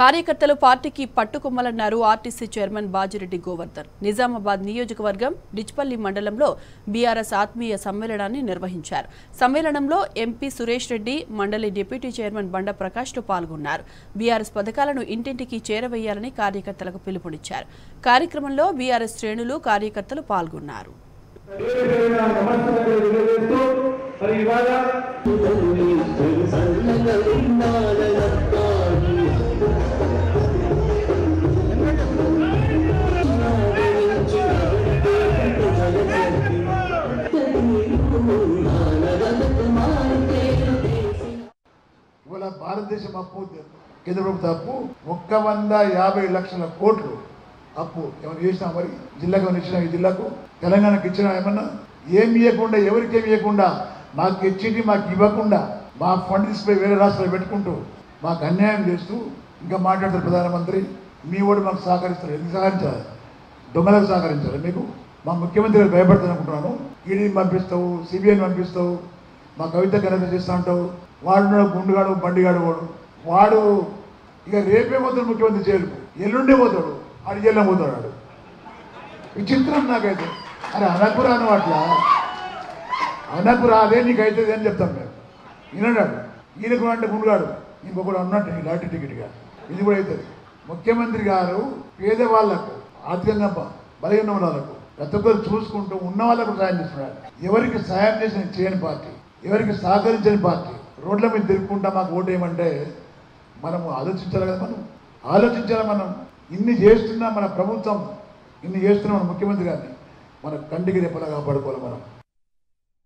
కార్యకర్తలు పార్టీకి పట్టుకొమ్మలన్నారు ఆర్టీసీ చైర్మన్ బాజిరెడ్డి గోవర్ధన్. నిజామాబాద్ నియోజకవర్గం డిచ్పల్లి మండలంలో బీఆర్ఎస్ ఆత్మీయ సమ్మేళనాన్ని నిర్వహించారు. సమ్మేళనంలో ఎంపీ సురేష్ రెడ్డి, మండలి డిప్యూటీ చైర్మన్ బండ ప్రకాష్ లు పాల్గొన్నారు. బీఆర్ఎస్ పథకాలను ఇంటింటికి చేరవేయాలని కార్యకర్తలకు పిలుపునిచ్చారు. కార్యక్రమంలో బీఆర్ఎస్ శ్రేణులు, కార్యకర్తలు పాల్గొన్నారు. ఇవాళ భారతదేశం అప్పు, కేంద్ర ప్రభుత్వ అప్పు 150 లక్షల కోట్లు అప్పు. ఏమైనా చేసినా మరి జిల్లాకు ఏమైనా ఇచ్చినా, ఈ జిల్లాకు తెలంగాణకు ఇచ్చినా, ఏమన్నా ఏమి ఇవ్వకుండా, ఎవరికి ఏమి ఇవ్వకుండా, మాకు ఇచ్చింది మాకు ఇవ్వకుండా, మా ఫండ్ తీసుకుపోయి వేరే రాష్ట్రాలు పెట్టుకుంటూ మాకు అన్యాయం చేస్తూ ఇంకా మాట్లాడతారు ప్రధానమంత్రి. మీ ఓడి మాకు సహకరిస్తారు. ఎందుకు సహకరించాలి? దొంగలకు సహకరించాలి. మీకు మా ముఖ్యమంత్రి గారు భయపడతాను అనుకుంటున్నాను. ఈడీని పంపిస్తావు, సిబిఐని పంపిస్తావు, మా కవిత ఘనత చేస్తూ ఉంటావు. వాడు గుండుగాడు, బండిగాడు, వాడు ఇక రేపే పోతాడు ముఖ్యమంత్రి జైలుకు, ఎల్లుండే పోతాడు, ఆడు జైల్లో పోతాడు. వాడు విచిత్రం నాకైతే. అరే అనకురా, అను అట్లా అనకురా, అదే నీకు అవుతుంది అని చెప్తాం మేము. ఈయనన్నాడు ఈయనకు అంటే గుండుగాడు, ఇంకొకడు అన్నట్టు ఈ లాటరీ టికెట్గా ఇది కూడా అవుతుంది. ముఖ్యమంత్రి గారు పేదవాళ్లకు, ఆర్థికంగా బలహీన వాళ్ళకు, ప్రతి ఒక్కరు చూసుకుంటూ ఉన్న వాళ్ళకు సాయం చేస్తున్నాడు. ఎవరికి సాయం చేసిన చేయని పార్టీ, ఎవరికి సహకరించని పార్టీ, రోడ్ల మీద తిరుగుకుంటా మాకు ఓటు ఏమంటే మనము ఆలోచించాలి కదా. మనం ఆలోచించాలి. మనం ఇన్ని చేస్తున్నా, మన ప్రభుత్వం ఇన్ని చేస్తున్నా, మన ముఖ్యమంత్రి గారిని మన కంటికి రెప్పలా కాపాడుకోవాలి. మనం